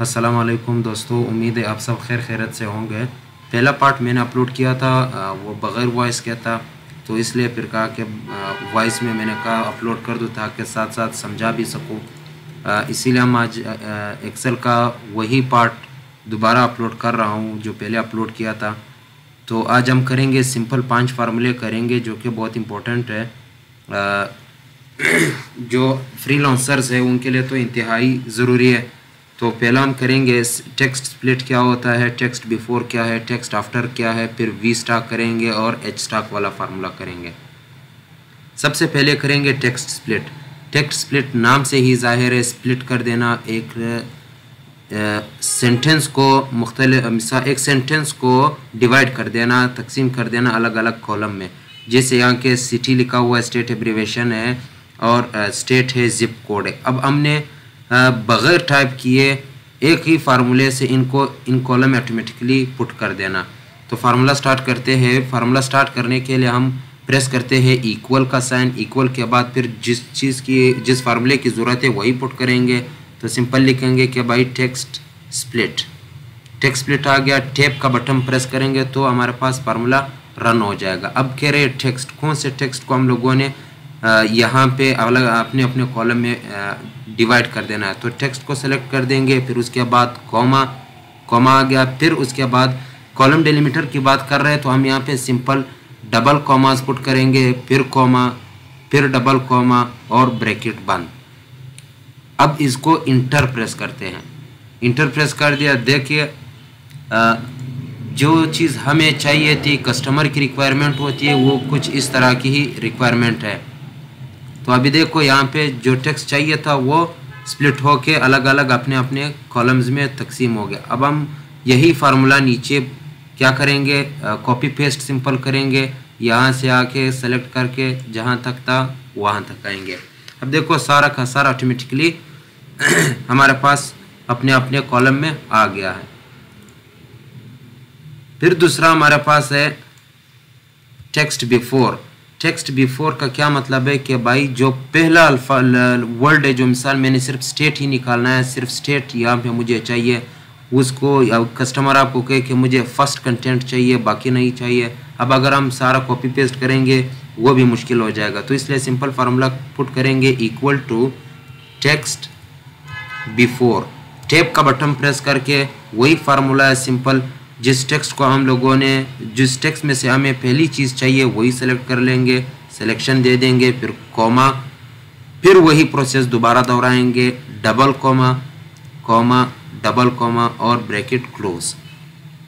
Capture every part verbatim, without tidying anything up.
अस्सलाम वालेकुम दोस्तों, उम्मीद है आप सब खैर खैरत से होंगे। पहला पार्ट मैंने अपलोड किया था वो बग़ैर वॉइस के था, तो इसलिए फिर कहा कि वॉइस में मैंने कहा अपलोड कर दूँ ताकि साथ साथ समझा भी सकूँ। इसीलिए हम आज एक्सेल का वही पार्ट दोबारा अपलोड कर रहा हूँ जो पहले अपलोड किया था। तो आज हम करेंगे सिंपल पांच फार्मूले करेंगे जो कि बहुत इम्पोर्टेंट है, जो फ्रीलांसर्स है उनके लिए तो इंतहाई ज़रूरी है। तो पहला हम करेंगे टेक्स्ट स्प्लिट क्या होता है, टेक्स्ट बिफोर क्या है, टेक्स्ट आफ्टर क्या है, फिर वी स्टाक करेंगे और एच स्टाक वाला फार्मूला करेंगे। सबसे पहले करेंगे टेक्स्ट स्प्लिट। टेक्स्ट स्प्लिट नाम से ही जाहिर है स्प्लिट कर देना, एक सेंटेंस को मुख्तलिफ एक सेंटेंस को डिवाइड कर देना, तकसीम कर देना अलग अलग कॉलम में। जैसे यहाँ के सिटी लिखा हुआ है, स्टेट एब्रीवेशन है और स्टेट है, जिप कोड है। अब हमने बग़ैर टाइप किए एक ही फार्मूले से इनको इन कॉलम में ऑटोमेटिकली पुट कर देना। तो फार्मूला स्टार्ट करते हैं। फार्मूला स्टार्ट करने के लिए हम प्रेस करते हैं इक्वल का साइन, इक्वल के बाद फिर जिस चीज़ की जिस फार्मूले की ज़रूरत है वही पुट करेंगे। तो सिंपल लिखेंगे कि भाई टेक्स्ट स्प्लिट, टेक्स्ट स्प्लिट आ गया। टैब का बटन प्रेस करेंगे तो हमारे पास फार्मूला रन हो जाएगा। अब कह रहे टेक्स्ट, कौन से टेक्स्ट को हम लोगों ने यहाँ पे अलग अपने अपने कॉलम में डिवाइड कर देना है। तो टेक्स्ट को सेलेक्ट कर देंगे, फिर उसके बाद कॉमा, कॉमा आ गया। फिर उसके बाद कॉलम डेलिमिटर की बात कर रहे हैं तो हम यहाँ पे सिंपल डबल कॉमास पुट करेंगे, फिर कॉमा, फिर डबल कॉमा और ब्रैकेट बंद। अब इसको इंटर प्रेस करते हैं। इंटर प्रेस कर दिया। देखिए जो चीज़ हमें चाहिए थी, कस्टमर की रिक्वायरमेंट होती है, वो कुछ इस तरह की ही रिक्वायरमेंट है। तो अभी देखो यहाँ पे जो टेक्स्ट चाहिए था वो स्प्लिट होके अलग अलग अपने अपने कॉलम्स में तकसीम हो गया। अब हम यही फार्मूला नीचे क्या करेंगे, कॉपी पेस्ट सिंपल करेंगे। यहाँ से आके सेलेक्ट करके जहाँ तक था वहाँ तक आएंगे। अब देखो सारा का सारा ऑटोमेटिकली हमारे पास अपने अपने कॉलम में आ गया है। फिर दूसरा हमारे पास है टेक्स्ट बिफोर। टेक्स्ट बिफोर का क्या मतलब है कि भाई जो पहला वर्ड है, जो मिसाल मैंने सिर्फ स्टेट ही निकालना है, सिर्फ स्टेट यहाँ पे मुझे चाहिए, उसको कस्टमर आपको कहे कि मुझे फर्स्ट कंटेंट चाहिए, बाकी नहीं चाहिए। अब अगर हम सारा कॉपी पेस्ट करेंगे वो भी मुश्किल हो जाएगा। तो इसलिए सिंपल फार्मूला पुट करेंगे equal to text before. Tab का बटन प्रेस करके वही फार्मूला है सिंपल, जिस टेक्स्ट को हम लोगों ने जिस टेक्स्ट में से हमें पहली चीज़ चाहिए वही सेलेक्ट कर लेंगे, सिलेक्शन दे देंगे, फिर कॉमा, फिर वही प्रोसेस दोबारा दोहराएंगे, double comma, comma, double comma और ब्रैकेट क्लोज।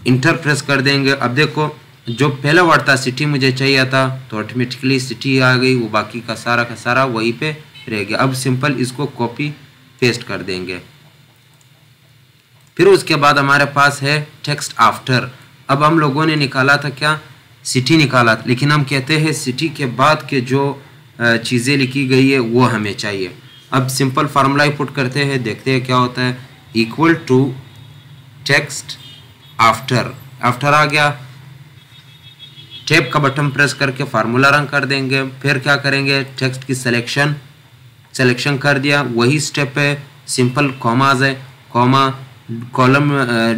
इंटर प्रेस कर देंगे। अब देखो जो पहला वर्ड था सिटी मुझे चाहिए था तो ऑटोमेटिकली सिटी आ गई, वो बाकी का सारा का सारा वहीं पे रह गया। अब सिंपल इसको कॉपी पेस्ट कर देंगे। फिर उसके बाद हमारे पास है टेक्स्ट आफ्टर। अब हम लोगों ने निकाला था क्या, सिटी निकाला, लेकिन हम कहते हैं सिटी के बाद के जो चीज़ें लिखी गई है वो हमें चाहिए। अब सिंपल फार्मूला पुट करते हैं, देखते हैं क्या होता है। Equal to text after, after आ गया। टैब का बटन प्रेस करके फार्मूला रन कर देंगे। फिर क्या करेंगे, टेक्स्ट की सिलेक्शन, सिलेक्शन कर दिया। वही स्टेप है, सिंपल कॉमाज है, कॉमा, कॉलम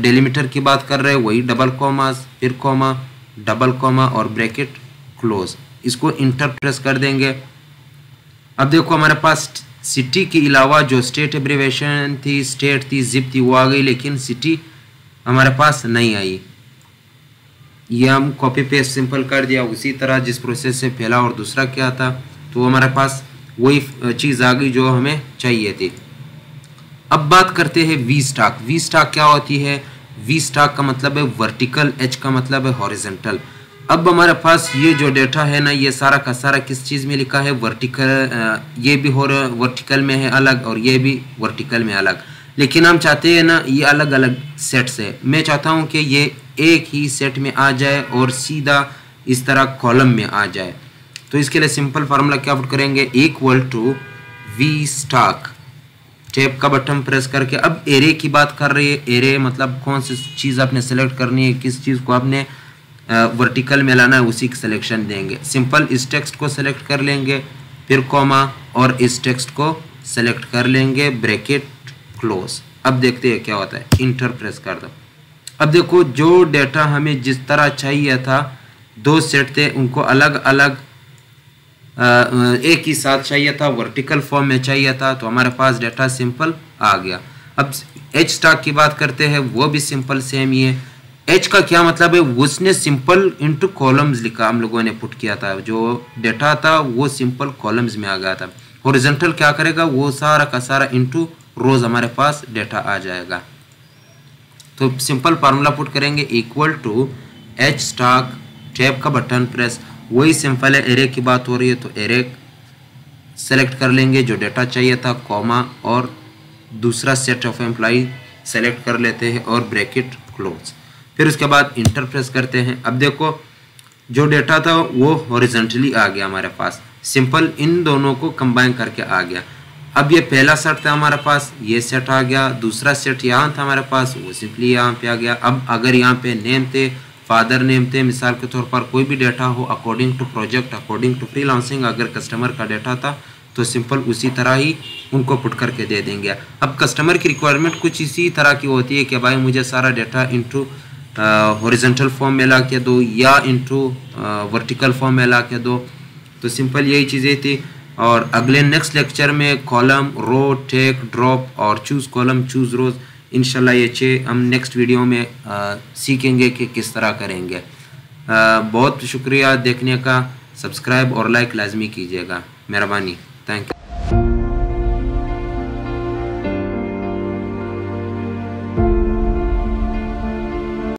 डेलिमिटर की बात कर रहे हैं वही डबल कॉमास, फिर कॉमा, डबल कॉमा और ब्रैकेट क्लोज। इसको इंटर प्रेस कर देंगे। अब देखो हमारे पास सिटी के अलावा जो स्टेट एब्रीवेशन थी, स्टेट थी, जिप थी, वो आ गई, लेकिन सिटी हमारे पास नहीं आई। ये हम कॉपी पेस्ट सिंपल कर दिया, उसी तरह जिस प्रोसेस से पहला और दूसरा किया था। तो हमारे पास वही चीज़ आ गई जो हमें चाहिए थी। अब बात करते हैं वी स्टाक। वी स्टाक क्या होती है, वी स्टाक का मतलब है वर्टिकल, एच का मतलब है हॉरिजेंटल। अब हमारे पास ये जो डेटा है ना, ये सारा का सारा किस चीज़ में लिखा है, वर्टिकल। ये भी हो वर्टिकल में है अलग और ये भी वर्टिकल में अलग, लेकिन हम चाहते हैं ना ये अलग अलग सेट से। मैं चाहता हूँ कि ये एक ही सेट में आ जाए और सीधा इस तरह कॉलम में आ जाए। तो इसके लिए सिंपल फार्मूला क्या पुट करेंगे, equal to V stack. Tab का बटन प्रेस करके, अब एरे की बात कर रही है। एरे मतलब कौन सी चीज़ आपने सेलेक्ट करनी है, किस चीज़ को आपने वर्टिकल में लाना है उसी की सिलेक्शन देंगे। सिंपल इस टेक्स्ट को सेलेक्ट कर लेंगे, फिर कॉमा और इस टेक्स्ट को सेलेक्ट कर लेंगे, ब्रैकेट क्लोज। अब देखते हैं क्या होता है, इंटर प्रेस कर दो। अब देखो जो डेटा हमें जिस तरह चाहिए था, दो सेट थे उनको अलग अलग एक ही साथ चाहिए था, वर्टिकल फॉर्म में चाहिए था, तो हमारे पास डेटा सिंपल आ गया। अब एच स्टैक की बात करते हैं, वो भी सिंपल सेम ही है। एच का क्या मतलब है, उसने सिंपल इंटू कॉलम्स लिखा, हम लोगों ने पुट किया था, जो डेटा था वो सिंपल कॉलम्स में आ गया था। हॉरिजॉन्टल क्या करेगा, वो सारा का सारा इंटू रोज हमारे पास डेटा आ जाएगा। तो सिंपल फार्मूला पुट करेंगे, equal to H stack, tab का बटन प्रेस, वही सिंपल है। एरे की बात हो रही है तो एरे सेलेक्ट कर लेंगे जो डेटा चाहिए था, कॉमा और दूसरा सेट ऑफ एम्प्लॉई सेलेक्ट कर लेते हैं और ब्रैकेट क्लोज, फिर उसके बाद इंटर प्रेस करते हैं। अब देखो जो डेटा था वो हॉरिजॉन्टली आ गया हमारे पास, सिंपल इन दोनों को कंबाइन करके आ गया। अब ये पहला सेट था हमारे पास, ये सेट आ गया, दूसरा सेट यहाँ था हमारे पास, वो सिंपली यहाँ पे आ गया। अब अगर यहाँ पे नेम थे, फादर नेम थे, मिसाल के तौर पर कोई भी डेटा हो, according to project, according to freelancing, अगर कस्टमर का डेटा था तो सिंपल उसी तरह ही उनको पुट करके दे देंगे। अब कस्टमर की रिक्वायरमेंट कुछ इसी तरह की होती है कि भाई मुझे सारा डेटा इंटू हॉरिजॉन्टल फॉर्म में ला के दो या इंटू वर्टिकल फॉर्म में ला के दो, तो सिंपल यही चीज़ें थी। और अगले नेक्स्ट लेक्चर में कॉलम, रो, टेक, ड्रॉप और चूज़ कॉलम, चूज़ रोज, इंशाल्लाह ये छः हम नेक्स्ट वीडियो में आ, सीखेंगे कि किस तरह करेंगे। आ, बहुत शुक्रिया देखने का, सब्सक्राइब और लाइक लाजमी कीजिएगा, मेहरबानी, थैंक यू।